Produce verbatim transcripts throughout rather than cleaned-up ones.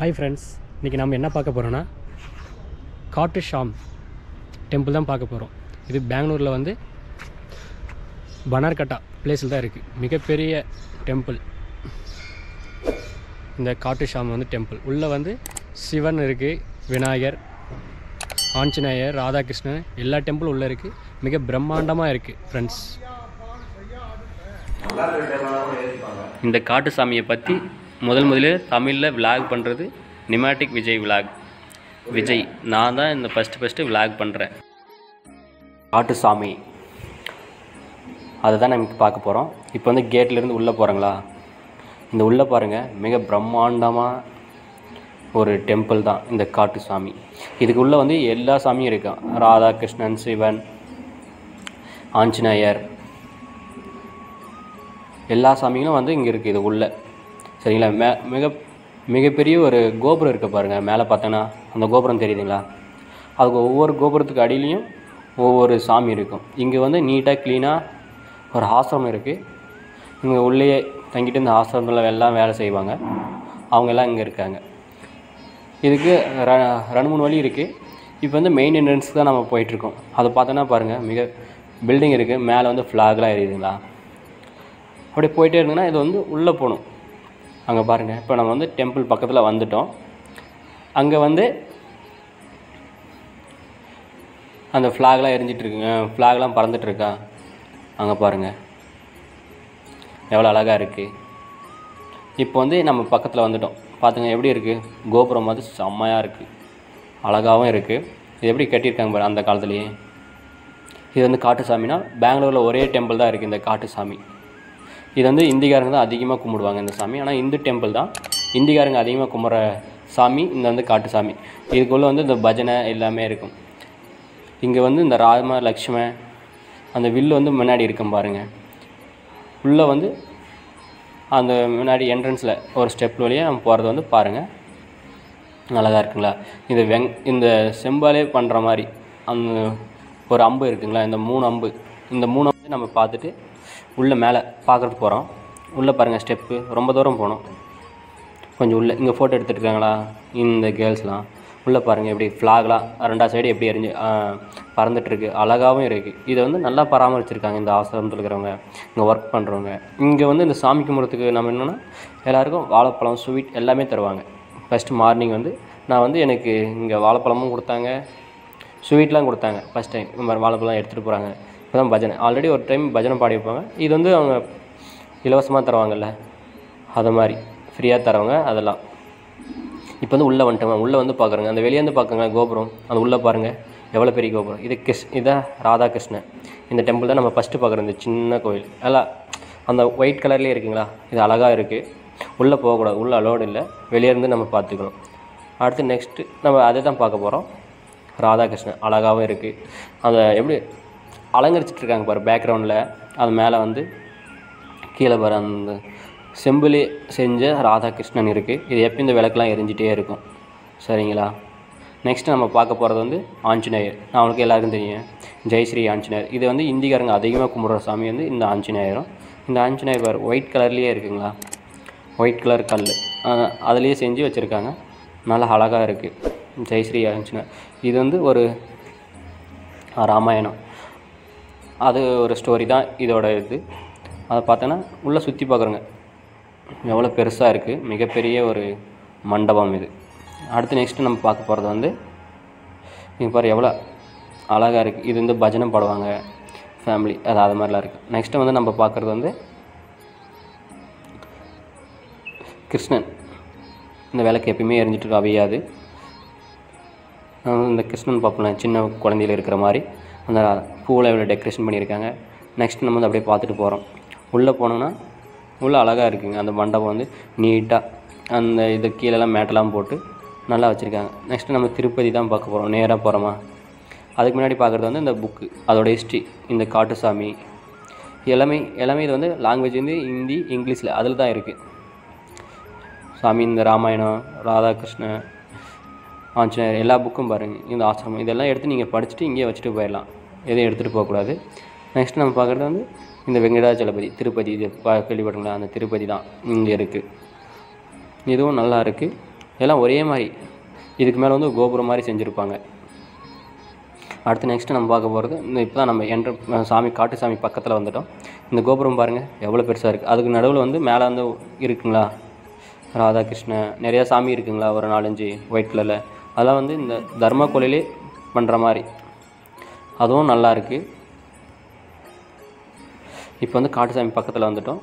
Hi friends इनकी नाम पाकपा काट्टु Shyam temple पाकपर इत बैंगलूर वो बनारकट्टा प्लेस मिकपेरी टेम्पल काट्टु श्याम वो टेम्पल वो शिवन विनायगर आंजनेयर राधा कृष्ण एल्ला टेम्पल उल्ला मिक ब्रह्मांडमा फ्रेंड्स इंदा काट्टु सामिये पत्ती मुदल मुदले तमिल व्लाग पन्नरदु निमाटिक विजय व्लाग विजय नान दान इंदा फर्स्ट फर्स्ट व्लाग पन्नरेन काट्टु सामी अदु दान नाम पार्क्क पोरोम इप्पो वंदु गेटல இருந்து உள்ள போறங்களா இந்த உள்ள பாருங்க மிக பிரம்மாண்டமா ஒரு டெம்பிள் தான் இந்த காட்டு சாமி இதுக்கு உள்ள வந்து எல்லா சாமியும் இருக்கான் ராதா கிருஷ்ணன் சிவன் ஆஞ்சநேயர் எல்லா சாமிகளும் வந்து இங்க இருக்கு இது உள்ள சரிங்களா மிக மிகப்பெரிய ஒரு கோபுரம் இருக்கு பாருங்க மேலே பார்த்தனா அந்த கோபுரம் தெரியுதுங்களா அதுக்கு ஒவ்வொரு கோபுரத்துக்கு அடியிலயும் ஒவ்வொரு சாமி இருக்கும் இங்க வந்து நீட்டா க்ளீனா ஒரு ஆசிரமம் இருக்கு இங்க உள்ளே தங்கிட்டு இந்த ஆசிரமத்துல எல்லாம் வேலை செய்வாங்க அவங்க எல்லாம் இங்க இருக்காங்க இதுக்கு ரெண்டு மூணு வழி இருக்கு இப்போ வந்து மெயின் என்ட்ரன்ஸ் தான் நம்ம போயிட்டு இருக்கோம் அது பார்த்தனா பாருங்க மிக பில்டிங் இருக்கு மேலே வந்து ஃபிளாக்லாம் ஏறிடுங்களா அப்படியே போயிட்டே இருந்தீங்கன்னா இது வந்து உள்ள போணும் அங்க பாருங்க இப்போ நம்ம வந்து டெம்பிள் பக்கத்துல வந்துட்டோம் அங்க வந்து அந்த ஃபிளாக்லாம் எரிஞ்சிட்டு இருக்குங்க ஃபிளாக்லாம் பறந்துட்டு இருக்கா அங்க பாருங்க எவ்வளவு அழகா இருக்கு இப்போ வந்து நம்ம பக்கத்துல வந்துட்டோம் பாத்தீங்க எப்படி இருக்கு கோபுரம் அது செம்மையா இருக்கு அழகாவும் இருக்கு இது எப்படி கட்டி இருக்காங்க பாருங்க அந்த காலத்திலே இது வந்து காட்டு சாமினா பெங்களூர்ல ஒரே டெம்பிள் தான் இருக்கு இந்த காட்டு சாமி இது வந்து இந்திகாரங்க தான் அதிகமா கும்பிடுவாங்க இந்த சாமி ஆனா இந்து டெம்பிள் தான் இந்திகாரங்க அதிகமா கும்பற சாமி இந்த வந்து காட்டு சாமி இதுக்குள்ள வந்து இந்த பஜனை எல்லாமே இருக்கும் இங்க வந்து இந்த ராமா லட்சுமணன் அந்த வில்லு வந்து முன்னாடி இருக்கும் பாருங்க உள்ள வந்து அந்த முன்னாடி என்ட்ரன்ஸ்ல ஒரு ஸ்டெப் வழியா நம்ம போறது வந்து பாருங்க அழகா இருக்குங்களா இந்த இந்த செம்பாலே பண்ற மாதிரி அந்த ஒரு அம்பு இருக்குங்களா இந்த மூணு அம்பு இந்த மூணு வந்து நம்ம பார்த்துட்டு உள்ள மேலே பார்க்கறதுக்கு போறோம் உள்ள பாருங்க ஸ்டெப் ரொம்ப தூரம் போணும் கொஞ்சம் உள்ள இங்க போட்டோ எடுத்துட்டு இருக்காங்களா இந்த கேர்ள்ஸ்லாம் உள்ள பாருங்க எப்படி ஃபிளாக்லாம் ரெண்டா சைடு எப்படி எரிஞ்சு பறந்துட்டு இருக்கு அழகாவும் இருக்கு இத வந்து நல்லா பராமரிச்சிருக்காங்க இந்த ஆசிரமத்துல இருக்கறவங்க இங்க வர்க் பண்றவங்க இங்க வந்து இந்த சாமி கும்பிடுறதுக்கு நம்ம என்னன்னா எல்லாருக்கும் வாழைப்பழம் ஸ்வீட் எல்லாமே தருவாங்க ஃபர்ஸ்ட் மார்னிங் வந்து நான் வந்து எனக்கு இங்க வாழைப்பழமும் கொடுத்தாங்க ஸ்வீட்லாம் கொடுத்தாங்க ஃபர்ஸ்ட் டைம் நம்ம வாழைப்பழம் எடுத்துட்டு போறாங்க இப்போதான் பஜனை ஆல்ரெடி ஒரு டைம் பஜனை பாடி வைப்பாங்க இது வந்து அவங்க இலவசமா தருவாங்கல்ல அத மாதிரி ஃப்ரீயா தருவாங்க அதெல்லாம் இப்போ வந்து உள்ள வந்துட்டோம் உள்ள வந்து பார்க்கறங்க அந்த வெளிய வந்து பார்க்கங்க கோபுரம் அந்த உள்ள பாருங்க எவ்வளவு பெரிய கோபுரம் இது இத ராதா கிருஷ்ணன் இந்த டெம்பிள் தான் நம்ம ஃபர்ஸ்ட் பார்க்கற இந்த சின்ன கோயில் அல அந்த ஒயிட் கலர்லயே இருக்குங்களா இது அழகா இருக்கு உள்ள போக கூடாது உள்ள அலோட் இல்ல வெளிய இருந்து நம்ம பாத்துக்கணும் அடுத்து நெக்ஸ்ட் நம்ம அதை தான் பார்க்க போறோம் ராதா கிருஷ்ணன் அழகாவே இருக்கு அந்த எப்படி அலங்கரிச்சிட்டு இருக்காங்க பாரு பேக்ரவுண்ட்ல அது மேல வந்து கீழ வர அந்த செம்புலே செஞ்ச ராதா கிருஷ்ணன் இருக்குது இது எப்போ இந்த விளக்கெல்லாம் எரிஞ்சிட்டே இருக்கும் சரிங்களா நெக்ஸ்ட் நம்ம பார்க்க போகிறது வந்து ஆஞ்சநேயர் நமக்கு எல்லாருக்கும் தெரியும் ஜெய் ஸ்ரீ ஆஞ்சநேயர் இது வந்து இந்திகாரங்க அதிகமாக கும்பிடுற சாமி வந்து இந்த ஆஞ்சநேயரும் இந்த ஆஞ்சநேயர் பார் ஒயிட் கலர்லேயே இருக்குங்களா ஒயிட் கலர் கல் அதுலேயே செஞ்சு வச்சுருக்காங்க நல்லா அழகாக இருக்குது ஜெய் ஸ்ரீ ஆஞ்சநேயர் இது வந்து ஒரு ராமாயணம் அது ஒரு ஸ்டோரி தான் இதோட இது அதை பார்த்தோன்னா உள்ளே சுற்றி பார்க்குறோங்க எவ்வளவு பெருசா இருக்கு மிகப்பெரிய ஒரு மண்டபம் இது அடுத்து நெக்ஸ்ட் நம்ம பார்க்க போறது வந்து இங்க பாரு எவ்வளவு அழகா இருக்கு இது வந்து பஜனை பாடுவாங்க ஃபேமிலி அது அது மாதிரிலாம் இருக்கு நெக்ஸ்ட் வந்து நம்ம பார்க்கிறது வந்து கிருஷ்ணன் இந்த விளக்கு எப்பவுமே எரிஞ்சிட்டு இருக்கு அவியாது இந்த கிருஷ்ணன் பாப்பலாம் சின்ன குழந்தையில இருக்கிற மாதிரி அந்த பூல எவ்வளவு டெக்கரேஷன் பண்ணியிருக்காங்க நெக்ஸ்ட் நம்ம வந்து அப்படியே பார்த்துட்டு போறோம் உள்ள போனோம்னா உள்ள அழகா இருக்குங்க அந்த மண்டபம் வந்து நீட்டா அந்த இது கீழ எல்லாம் மேட் எல்லாம் போட்டு நல்லா வச்சிருக்காங்க நெக்ஸ்ட் நம்ம திருப்பதி தான் பார்க்க போறோம் நேரா போறோமா அதுக்கு முன்னாடி பார்க்கிறது வந்து இந்த புக் அதோட ஹிஸ்டரி இந்த காட்டு சாமி எல்லாமே எல்லாமே இது வந்து லாங்குவேஜ் வந்து ஹிந்தி இங்கிலீஷ்ல அதுல தான் இருக்கு சாமி இந்த ராமாயணம் ராதா கிருஷ்ண ஆஞ்சநேயர் எல்லா புக்கும் பாருங்க இந்த ஆசிரமம் இதெல்லாம் எடுத்து நீங்க படிச்சிட்டு இங்கே வச்சிட்டு போயிடலாம் எதையும் எடுத்துட்டு போக கூடாது நெக்ஸ்ட் நம்ம பார்க்கிறது வந்து இந்த வெங்கடாஜலபதி திருப்பதி இது கேள்விப்பட்டீங்களா அந்த திருப்பதி தான் இங்கே இருக்குது இதுவும் நல்லா இருக்குது எல்லாம் ஒரே மாதிரி இதுக்கு மேலே வந்து கோபுரம் மாதிரி செஞ்சுருப்பாங்க. அடுத்து நெக்ஸ்ட்டு நம்ம பார்க்க போகிறது இந்த இப்போ தான் நம்ம என்ற சாமி காட்டு சாமி பக்கத்தில் வந்துவிட்டோம். இந்த கோபுரம் பாருங்கள் எவ்வளோ பெருசாக இருக்குது. அதுக்கு நடுவில் வந்து மேலே வந்து இருக்குங்களா ராதா கிருஷ்ண நிறையா சாமி இருக்குங்களா ஒரு நாலஞ்சு ஒயிட் கலரில். அதெல்லாம் வந்து இந்த தர்மா கோயிலே பண்ணுற மாதிரி அதுவும் நல்லாயிருக்கு. இப்போ வந்து காட்டு சாமி பக்கத்தில் வந்துவிட்டோம்.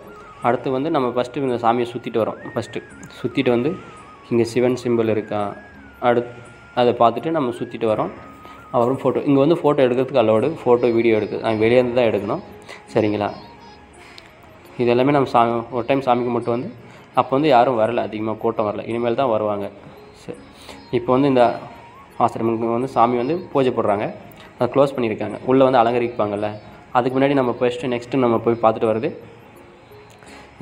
அடுத்து வந்து நம்ம ஃபஸ்ட்டு இந்த சாமியை சுற்றிட்டு வரோம். ஃபஸ்ட்டு சுற்றிட்டு வந்து இங்கே சிவன் சிம்பிள் இருக்கா அடுத்து அதை பார்த்துட்டு நம்ம சுற்றிட்டு வரோம். அப்புறம் ஃபோட்டோ இங்கே வந்து ஃபோட்டோ எடுக்கிறதுக்கு அலோடு ஃபோட்டோ வீடியோ எடுக்க நாங்கள் வெளியே இருந்து தான் எடுக்கணும் சரிங்களா. இது எல்லாமே நம்ம சா ஒரு டைம் சாமிக்கு மட்டும் வந்து அப்போ வந்து யாரும் வரலை அதிகமாக கூட்டம் வரல இனிமேல் தான் வருவாங்க. சரி இப்போ வந்து இந்த ஆசிரமத்துக்கு வந்து சாமி வந்து பூஜை போடுறாங்க அதை க்ளோஸ் பண்ணியிருக்காங்க. உள்ளே வந்து அலங்கரிப்பாங்கள்ல அதுக்கு முன்னாடி நம்ம ஃபஸ்ட்டு நெக்ஸ்ட்டு நம்ம போய் பார்த்துட்டு வர்றது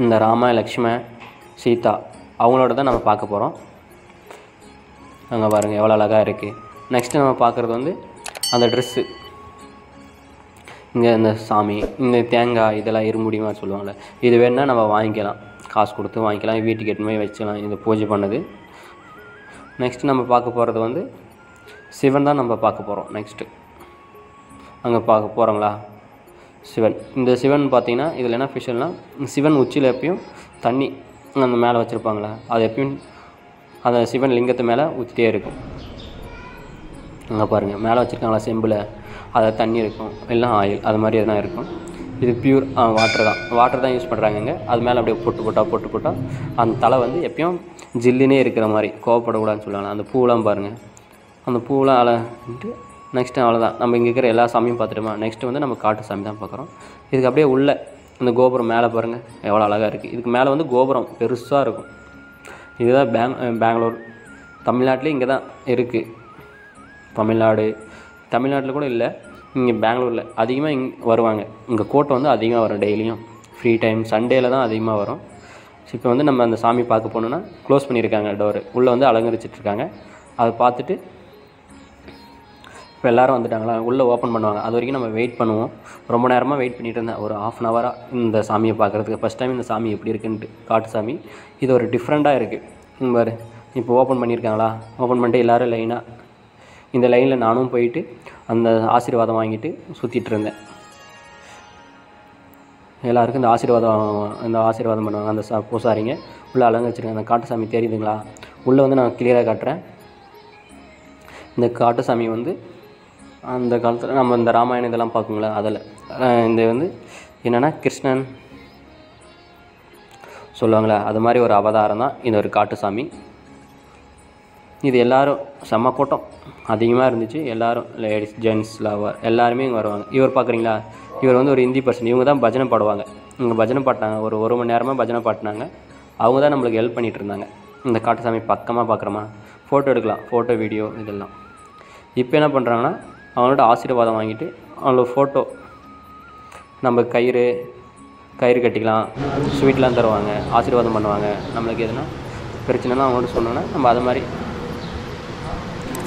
இந்த ராம லக்ஷ்மண சீதா அவங்களோட தான் நம்ம பார்க்க போகிறோம். அங்கே பாருங்கள் எவ்வளோ அழகாக இருக்குது. நெக்ஸ்ட்டு நம்ம பார்க்குறது வந்து அந்த ட்ரெஸ்ஸு இங்கே இந்த சாமி இந்த தேங்காய் இதெல்லாம் இருமுடியுமா சொல்லுவாங்கள்ல இது வேணுன்னா நம்ம வாங்கிக்கலாம் காசு கொடுத்து வாங்கிக்கலாம் வீட்டுக்கு எட்டுமே வச்சுக்கலாம் இந்த பூஜை பண்ணது. நெக்ஸ்ட்டு நம்ம பார்க்க போகிறது வந்து சிவன் தான் நம்ம பார்க்க போகிறோம். நெக்ஸ்ட்டு அங்கே பார்க்க போகிறோங்களா சிவன். இந்த சிவன் பார்த்திங்கன்னா இதில் என்ன ஸ்பெஷல்னால் சிவன் உச்சியில் எப்பயும் தண்ணி அந்த மேலே வச்சுருப்பாங்களா அது எப்பயும் அந்த சிவன் லிங்கத்து மேலே ஊற்றிட்டே இருக்கும். அங்கே பாருங்கள் மேலே வச்சுருக்காங்களா செம்பில் அதில் தண்ணி இருக்கும் எல்லாம் ஆயில் அது மாதிரி எதுனா இருக்கும். இது பியூர் வாட்டர் தான் வாட்டர் தான் யூஸ் பண்ணுறாங்கங்க. அது மேலே அப்படியே பொட்டு போட்டால் பொட்டு போட்டால் அந்த தலை வந்து எப்பயும் ஜில்லுனே இருக்கிற மாதிரி கோவப்படக்கூடாதுன்னு சொல்லுவாங்க. அந்த பூவெலாம் பாருங்கள் அந்த பூவெலாம் அழகிட்டு. நெக்ஸ்ட்டு அவ்வளோதான் நம்ம இங்கே இருக்கிற எல்லா சாமியும் பார்த்துட்டோமா. நெக்ஸ்ட்டு வந்து நம்ம காட்டு சாமி தான் பார்க்குறோம். இதுக்கு அப்படியே உள்ளே இந்த கோபுரம் மேலே பாருங்கள் எவ்வளோ அழகாக இருக்குது. இதுக்கு மேலே வந்து கோபுரம் பெருசாக இருக்கும். இதுதான் பேங் பெங்களூர் தமிழ்நாட்டிலே இங்கே தான் இருக்குது. தமிழ்நாடு தமிழ்நாட்டில் கூட இல்லை இங்கே பெங்களூரில் அதிகமாக இங் வருவாங்க. இங்கே கூட்டம் வந்து அதிகமாக வரும் டெய்லியும் ஃப்ரீ டைம் சண்டேயில் தான் அதிகமாக வரும். இப்போ வந்து நம்ம அந்த சாமி பார்க்க போனோன்னா க்ளோஸ் பண்ணியிருக்காங்க டோரு உள்ளே வந்து அலங்கரிச்சிட்ருக்காங்க. அதை பார்த்துட்டு இப்போ எல்லோரும் வந்துட்டாங்களா உள்ளே ஓப்பன் பண்ணுவாங்க. அது வரைக்கும் நம்ம வெயிட் பண்ணுவோம். ரொம்ப நேரமாக வெயிட் பண்ணிகிட்டு இருந்தேன் ஒரு ஆஃப் அன் ஹவராக இந்த சாமியை பார்க்குறதுக்கு. ஃபஸ்ட் டைம் இந்த சாமி எப்படி இருக்குன்ட்டு காட்டு சாமி இது ஒரு டிஃப்ரெண்ட்டாக இருக்குது பாரு. இப்போ ஓப்பன் பண்ணியிருக்காங்களா ஓப்பன் பண்ணிட்டு எல்லோரும் லைனாக இந்த லைனில் நானும் போயிட்டு அந்த ஆசீர்வாதம் வாங்கிட்டு சுற்றிட்டு இருந்தேன். எல்லாருக்கும் இந்த ஆசீர்வாதம் இந்த ஆசீர்வாதம் பண்ணுவாங்க அந்த சா பூசாரிங்க உள்ளே அலங்கரிச்சிருக்காங்க. அந்த காட்டு சாமி தெரியுதுங்களா உள்ளே வந்து நான் கிளியராக காட்டுறேன். இந்த காட்டு சாமி வந்து அந்த காலத்தில் நம்ம இந்த ராமாயணம் இதெல்லாம் பார்க்குங்களா அதில் இந்த வந்து என்னென்னா கிருஷ்ணன் சொல்லுவாங்களே அது மாதிரி ஒரு அவதாரம் தான் இந்த ஒரு காட்டு சாமி. இது எல்லோரும் செம்ம கூட்டம் அதிகமாக இருந்துச்சு. எல்லோரும் லேடிஸ் ஜென்ட்ஸ் லவர் எல்லாருமே இங்கே வருவாங்க. இவர் பார்க்குறீங்களா இவர் வந்து ஒரு ஹிந்தி பர்சன் இவங்க தான் பஜனை பாடுவாங்க. இங்கே பஜனை பாட்டாங்க ஒரு ஒரு மணி நேரமாக பஜனை பாட்டினாங்க. அவங்க தான் நம்மளுக்கு ஹெல்ப் பண்ணிகிட்டு இருந்தாங்க. இந்த காட்டு சாமி பக்கமாக பார்க்குறோமா ஃபோட்டோ எடுக்கலாம் ஃபோட்டோ வீடியோ இதெல்லாம். இப்போ என்ன பண்ணுறாங்கன்னா அவங்களோட ஆசீர்வாதம் வாங்கிட்டு அவங்களோட ஃபோட்டோ நம்ம கயிறு கயிறு கட்டிக்கலாம் ஸ்வீட்லாம் தருவாங்க ஆசீர்வாதம் பண்ணுவாங்க. நம்மளுக்கு எதுனா பிரச்சனைனா அவங்கள்ட்ட சொன்னோன்னா நம்ம அது மாதிரி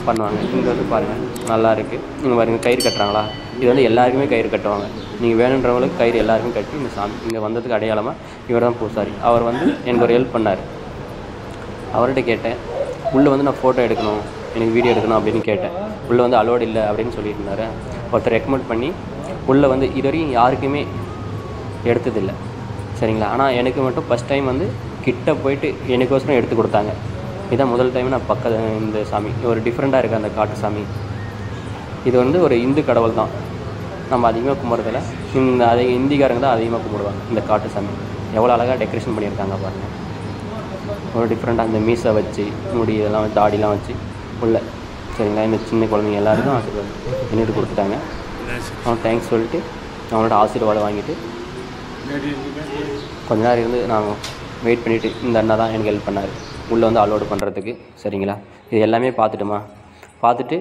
பண்ணுவாங்க. இங்கே வந்து பாருங்கள் நல்லாயிருக்கு. நீங்கள் பாருங்கள் கயிறு கட்டுறாங்களா இது வந்து எல்லாருக்குமே கயிறு கட்டுவாங்க. நீங்கள் வேணுன்றவங்களுக்கு கயிறு எல்லாருக்கும் கட்டி இந்த சாமி இங்கே வந்ததுக்கு அடையாளமாக இவர் தான் பூசாரி. அவர் வந்து எனக்கு ஒரு ஹெல்ப் பண்ணார். அவர்கிட்ட கேட்டேன் உள்ளே வந்து நான் ஃபோட்டோ எடுக்கணும் எனக்கு வீடியோ எடுக்கணும் அப்படின்னு கேட்டேன். உள்ளே வந்து அலோடு இல்லை அப்படின்னு சொல்லியிருந்தார். ஒருத்தர் ரெக்கமெண்ட் பண்ணி உள்ளே வந்து இது வரைக்கும் யாருக்குமே எடுத்ததில்லை சரிங்களா. ஆனால் எனக்கு மட்டும் ஃபஸ்ட் டைம் வந்து கிட்ட போயிட்டு எனக்கோசரம் எடுத்து கொடுத்தாங்க. இதான் முதல் டைம் நான் பக்க இந்த சாமி ஒரு டிஃப்ரெண்ட்டாக இருக்குது அந்த காட்டு சாமி. இது வந்து ஒரு இந்து கடவுள் தான் நம்ம அதிகமாக கும்பிட்றதில்ல. இந்த அதிக இந்திக்காரங்க தான் அதிகமாக கும்பிடுவாங்க இந்த காட்டு சாமி. எவ்வளோ அழகாக டெக்கரேஷன் பண்ணியிருக்காங்க பாருங்கள். ஒரு டிஃப்ரெண்ட்டாக இந்த மீசை வச்சு முடி இதெல்லாம் தாடிலாம் வச்சு உள்ள சரிங்களா. இந்த சின்ன குழந்தைங்க எல்லாருக்கும் ஆசீர்வாதம் பண்ணிட்டு கொடுத்துட்டாங்க. அவன் தேங்க்ஸ் சொல்லிட்டு அவங்களோட ஆசீர்வாதம் வாங்கிட்டு கொஞ்ச நேரம் இருந்து நான் வெயிட் பண்ணிவிட்டு இந்த அண்ணா தான் எனக்கு ஹெல்ப் பண்ணார் உள்ளே வந்து அலோடு பண்ணுறதுக்கு சரிங்களா. இது எல்லாமே பார்த்துட்டுமா பார்த்துட்டு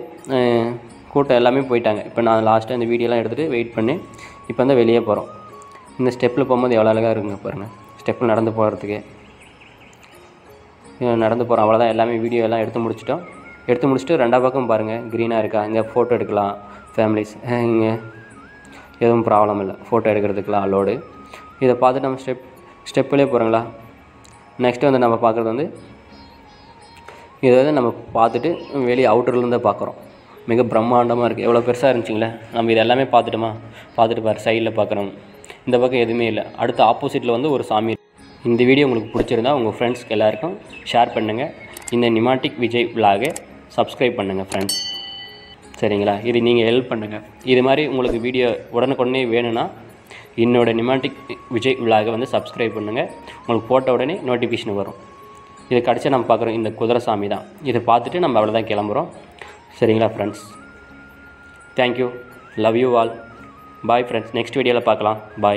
கூட்டம் எல்லாமே போயிட்டாங்க. இப்போ நான் லாஸ்ட்டாக இந்த வீடியோலாம் எடுத்துகிட்டு வெயிட் பண்ணி இப்போ வந்து வெளியே போகிறோம். இந்த ஸ்டெப்பில் போகும்போது எவ்வளோ அழகாக இருக்குங்க பாருங்கள். ஸ்டெப்பில் நடந்து போகிறதுக்கு நடந்து போகிறோம் அவ்வளோதான். எல்லாமே வீடியோ எல்லாம் எடுத்து முடிச்சிட்டோம். எடுத்து முடிச்சுட்டு ரெண்டா பக்கம் பாருங்கள் க்ரீனாக இருக்கா இங்கே ஃபோட்டோ எடுக்கலாம் ஃபேமிலிஸ் இங்கே எதுவும் ப்ராப்ளம் இல்லை ஃபோட்டோ எடுக்கிறதுக்கெலாம் அலோடு. இதை பார்த்துட்டு நம்ம ஸ்டெப் ஸ்டெப்பிலே போகிறோங்களா. நெக்ஸ்ட்டு வந்து நம்ம பார்க்குறது வந்து இதை நம்ம பார்த்துட்டு வெளியே அவுட்டர்லேருந்து பார்க்குறோம். மிக பிரம்மாண்டமாக இருக்குது. எவ்வளோ பெருசாக இருந்துச்சிங்களே. நம்ம இது எல்லாமே பார்த்துட்டோமா? பார்த்துட்டு பாரு, சைடில் பார்க்குறோம், இந்த பக்கம் எதுவுமே இல்லை. அடுத்து ஆப்போசிட்டில் வந்து ஒரு சாமி. இந்த வீடியோ உங்களுக்கு பிடிச்சிருந்தா உங்கள் ஃப்ரெண்ட்ஸ்க்கு எல்லாேருக்கும் ஷேர் பண்ணுங்கள். இந்த நிமாட்டிக் விஜய் விலாகை சப்ஸ்கிரைப் பண்ணுங்கள் ஃப்ரெண்ட்ஸ், சரிங்களா? இது நீங்கள் ஹெல்ப் பண்ணுங்கள். இது மாதிரி உங்களுக்கு வீடியோ உடனுக்குடனே வேணும்னா என்னோட நிமாட்டிக் விஜய் விலாகை வந்து சப்ஸ்கிரைப் பண்ணுங்கள். உங்களுக்கு போட்ட உடனே நோட்டிஃபிகேஷன் வரும். இதை கடைசி நம்ம பார்க்குறோம், இந்த குதிரை சாமி தான். இதை பார்த்துட்டு நம்ம அவ்வளோதான் கிளம்புறோம், சரிங்களா friends? Thank you, love you all, bye friends. Next வீடியோவில் பார்க்கலாம், பாய்.